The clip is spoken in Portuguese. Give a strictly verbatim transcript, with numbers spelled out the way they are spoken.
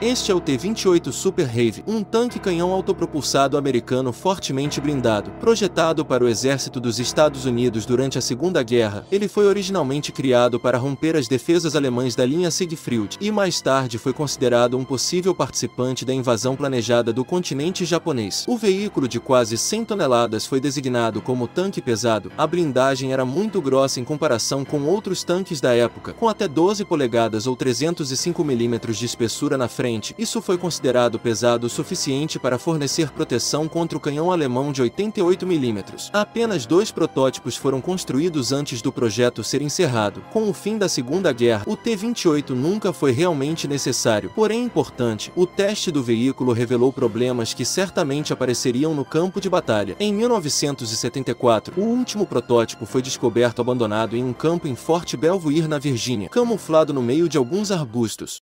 Este é o T vinte e oito Super Heavy, um tanque canhão autopropulsado americano fortemente blindado. Projetado para o exército dos Estados Unidos durante a Segunda Guerra, ele foi originalmente criado para romper as defesas alemãs da linha Siegfried e mais tarde foi considerado um possível participante da invasão planejada do continente japonês. O veículo de quase cem toneladas foi designado como tanque pesado. A blindagem era muito grossa em comparação com outros tanques da época, com até doze polegadas ou trezentos e cinco milímetros de espessura na frente. Isso foi considerado pesado o suficiente para fornecer proteção contra o canhão alemão de oitenta e oito milímetros. Apenas dois protótipos foram construídos antes do projeto ser encerrado. Com o fim da Segunda Guerra, o T vinte e oito nunca foi realmente necessário. Porém importante, o teste do veículo revelou problemas que certamente apareceriam no campo de batalha. Em mil novecentos e setenta e quatro, o último protótipo foi descoberto abandonado em um campo em Fort Belvoir, na Virgínia, camuflado no meio de alguns arbustos.